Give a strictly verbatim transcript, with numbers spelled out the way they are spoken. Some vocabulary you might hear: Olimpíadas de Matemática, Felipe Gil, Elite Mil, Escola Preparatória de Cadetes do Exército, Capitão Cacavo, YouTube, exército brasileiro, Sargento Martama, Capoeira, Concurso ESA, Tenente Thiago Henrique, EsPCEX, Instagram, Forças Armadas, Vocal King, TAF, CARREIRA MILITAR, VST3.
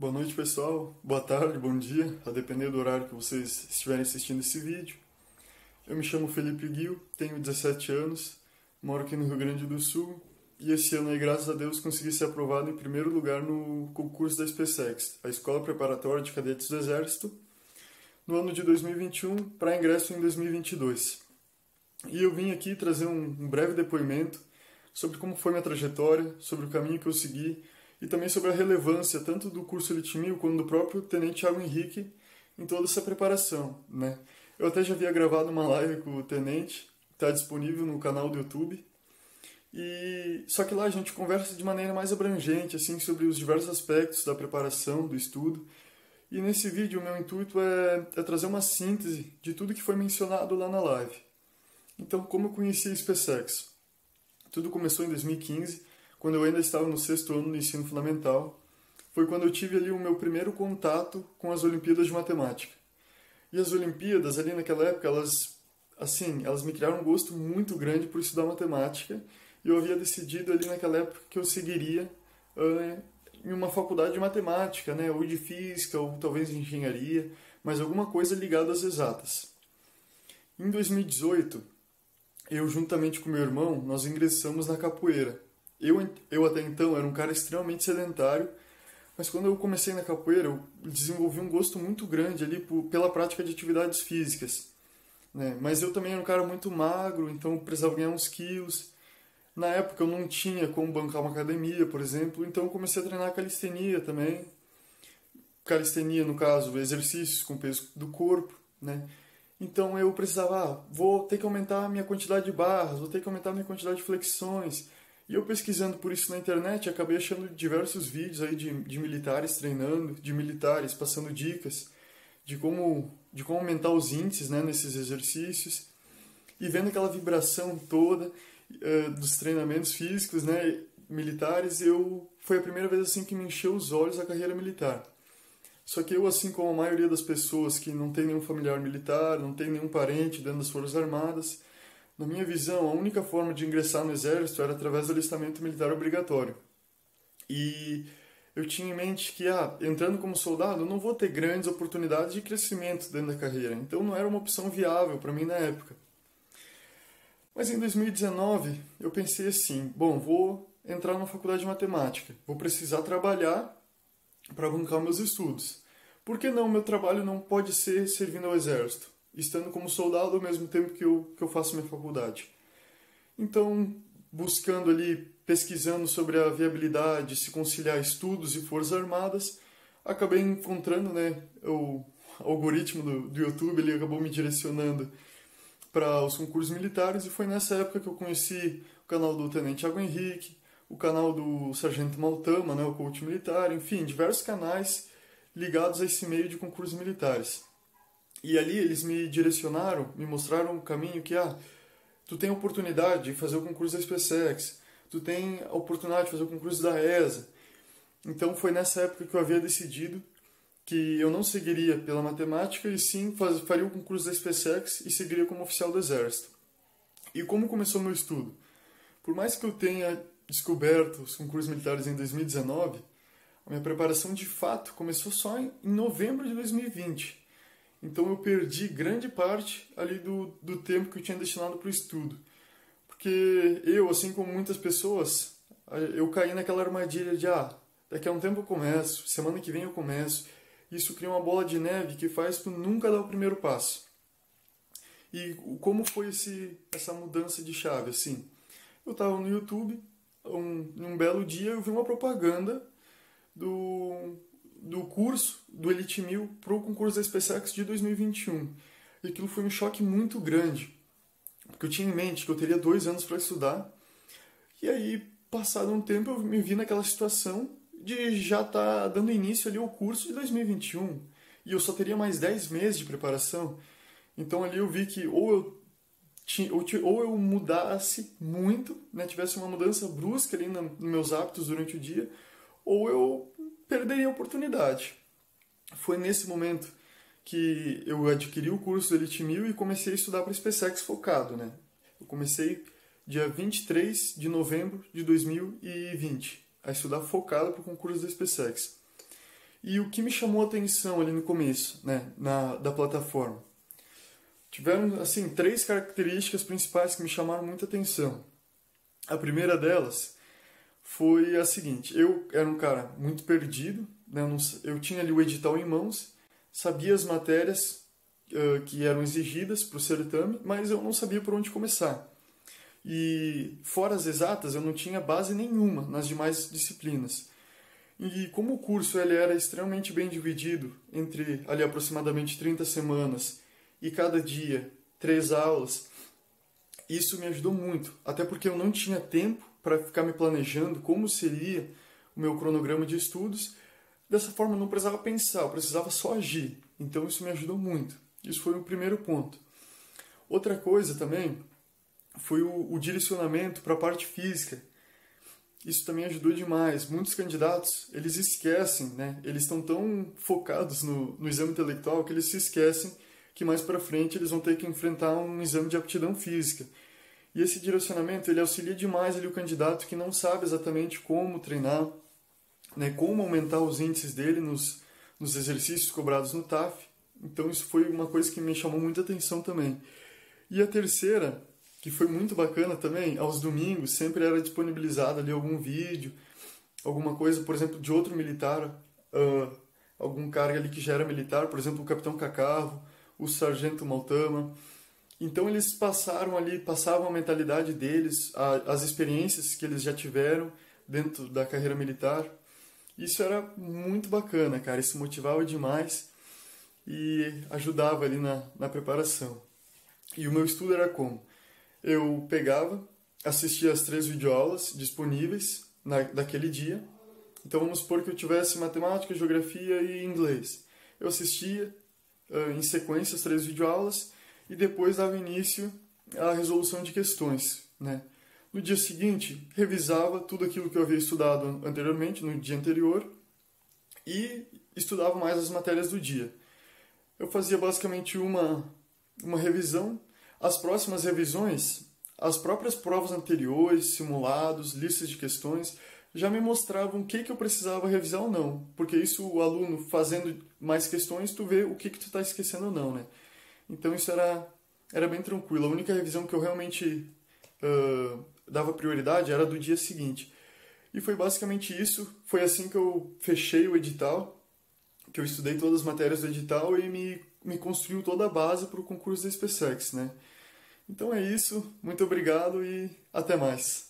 Boa noite, pessoal, boa tarde, bom dia, a depender do horário que vocês estiverem assistindo esse vídeo. Eu me chamo Felipe Gil, tenho dezessete anos, moro aqui no Rio Grande do Sul e esse ano aí, graças a Deus, consegui ser aprovado em primeiro lugar no concurso da EsPCEX, a Escola Preparatória de Cadetes do Exército, no ano de dois mil e vinte e um, para ingresso em dois mil e vinte e dois. E eu vim aqui trazer um, um breve depoimento sobre como foi minha trajetória, sobre o caminho que eu segui, e também sobre a relevância tanto do curso Elite mil como do próprio Tenente Thiago Henrique em toda essa preparação, né? Eu até já havia gravado uma live com o Tenente, está disponível no canal do YouTube, e só que lá a gente conversa de maneira mais abrangente, assim, sobre os diversos aspectos da preparação, do estudo, e nesse vídeo o meu intuito é, é trazer uma síntese de tudo que foi mencionado lá na live. Então, como eu conheci a EsPCEX? Tudo começou em dois mil e quinze, quando eu ainda estava no sexto ano do ensino fundamental. Foi quando eu tive ali o meu primeiro contato com as Olimpíadas de Matemática. E as Olimpíadas, ali naquela época, elas, assim, elas me criaram um gosto muito grande por estudar matemática, e eu havia decidido ali naquela época que eu seguiria uh, em uma faculdade de matemática, né, ou de física, ou talvez de engenharia, mas alguma coisa ligada às exatas. Em dois mil e dezoito, eu juntamente com meu irmão, nós ingressamos na capoeira. Eu, eu até então era um cara extremamente sedentário, mas quando eu comecei na capoeira, eu desenvolvi um gosto muito grande ali por, pela prática de atividades físicas, né? Mas eu também era um cara muito magro, então eu precisava ganhar uns quilos. Na época eu não tinha como bancar uma academia, por exemplo, então eu comecei a treinar calistenia também. Calistenia, no caso, exercícios com peso do corpo, né? Então eu precisava, ah, vou ter que aumentar a minha quantidade de barras, vou ter que aumentar a minha quantidade de flexões. E eu pesquisando por isso na internet, acabei achando diversos vídeos aí de, de militares treinando, de militares passando dicas de como, de como aumentar os índices, né, nesses exercícios. E vendo aquela vibração toda uh, dos treinamentos físicos, né, militares, eu, foi a primeira vez assim que me encheu os olhos a carreira militar. Só que eu, assim como a maioria das pessoas que não tem nenhum familiar militar, não tem nenhum parente dentro das Forças Armadas, na minha visão, a única forma de ingressar no exército era através do alistamento militar obrigatório. E eu tinha em mente que, ah, entrando como soldado, eu não vou ter grandes oportunidades de crescimento dentro da carreira. Então não era uma opção viável para mim na época. Mas em dois mil e dezenove, eu pensei assim, bom, vou entrar na faculdade de matemática, vou precisar trabalhar para bancar meus estudos. Por que não meu trabalho não pode ser servindo ao exército, estando como soldado ao mesmo tempo que eu, que eu faço minha faculdade? Então, buscando ali, pesquisando sobre a viabilidade de se conciliar estudos e Forças Armadas, acabei encontrando, né, o algoritmo do, do YouTube, ele acabou me direcionando para os concursos militares, e foi nessa época que eu conheci o canal do Tenente Thiago Henrique, o canal do Sargento Martama, né, o coach militar, enfim, diversos canais ligados a esse meio de concursos militares. E ali eles me direcionaram, me mostraram o caminho que, ah, tu tem a oportunidade de fazer o concurso da EsPCEX, tu tem a oportunidade de fazer o concurso da E S A. Então foi nessa época que eu havia decidido que eu não seguiria pela matemática, e sim faz, faria o concurso da EsPCEX e seguiria como oficial do Exército. E como começou meu estudo? Por mais que eu tenha descoberto os concursos militares em dois mil e dezenove, a minha preparação de fato começou só em novembro de dois mil e vinte. Então eu perdi grande parte ali do, do tempo que eu tinha destinado para o estudo. Porque eu, assim como muitas pessoas, eu caí naquela armadilha de, ah, daqui a um tempo eu começo, semana que vem eu começo. Isso cria uma bola de neve que faz tu nunca dar o primeiro passo. E como foi esse, essa mudança de chave, assim? Eu estava no YouTube, um, num belo dia eu vi uma propaganda do... do curso do Elite mil para o concurso da EsPCEX de dois mil e vinte e um. E aquilo foi um choque muito grande, porque eu tinha em mente que eu teria dois anos para estudar. E aí, passado um tempo, eu me vi naquela situação de já estar tá dando início ali ao curso de dois mil e vinte e um. E eu só teria mais dez meses de preparação. Então ali eu vi que ou eu, tinha, ou, ou eu mudasse muito, né, tivesse uma mudança brusca ali na, nos meus hábitos durante o dia, ou eu perderia a oportunidade. Foi nesse momento que eu adquiri o curso do Elite mil e comecei a estudar para EsPCEX focado, né? Eu comecei dia vinte e três de novembro de dois mil e vinte a estudar focado para o concurso da EsPCEX. E o que me chamou a atenção ali no começo, né, na, da plataforma? Tiveram, assim, três características principais que me chamaram muita atenção. A primeira delas foi a seguinte: eu era um cara muito perdido, né, eu, não, eu tinha ali o edital em mãos, sabia as matérias uh, que eram exigidas para o certame, mas eu não sabia por onde começar. E fora as exatas, eu não tinha base nenhuma nas demais disciplinas. E como o curso ele era extremamente bem dividido entre ali aproximadamente trinta semanas e cada dia três aulas, isso me ajudou muito, até porque eu não tinha tempo para ficar me planejando como seria o meu cronograma de estudos. Dessa forma, eu não precisava pensar, eu precisava só agir. Então isso me ajudou muito. Isso foi o primeiro ponto. Outra coisa também foi o, o direcionamento para a parte física. Isso também ajudou demais. Muitos candidatos, eles esquecem, né? Eles estão tão focados no, no exame intelectual que eles se esquecem que mais para frente eles vão ter que enfrentar um exame de aptidão física. E esse direcionamento, ele auxilia demais ali o candidato que não sabe exatamente como treinar, né? Como aumentar os índices dele nos, nos exercícios cobrados no T A F. Então isso foi uma coisa que me chamou muita atenção também. E a terceira, que foi muito bacana também, aos domingos sempre era disponibilizado ali algum vídeo, alguma coisa, por exemplo, de outro militar, uh, algum cara ali que já era militar, por exemplo, o Capitão Cacavo, o Sargento Martama. Então eles passaram ali, passavam a mentalidade deles, a, as experiências que eles já tiveram dentro da carreira militar. Isso era muito bacana, cara, isso motivava demais e ajudava ali na, na preparação. E o meu estudo era como? Eu pegava, assistia as três videoaulas disponíveis na, daquele dia. Então vamos supor que eu tivesse matemática, geografia e inglês. Eu assistia uh, em sequência as três videoaulas e depois dava início à resolução de questões, né? No dia seguinte, revisava tudo aquilo que eu havia estudado anteriormente, no dia anterior, e estudava mais as matérias do dia. Eu fazia basicamente uma, uma revisão. As próximas revisões, as próprias provas anteriores, simulados, listas de questões, já me mostravam o que, que eu precisava revisar ou não. Porque isso, o aluno fazendo mais questões, tu vê o que, que tu está esquecendo ou não, né? Então isso era, era bem tranquilo. A única revisão que eu realmente uh, dava prioridade era do dia seguinte. E foi basicamente isso. Foi assim que eu fechei o edital, que eu estudei todas as matérias do edital e me, me construiu toda a base para o concurso da EsPCEX, né? Então é isso, muito obrigado e até mais!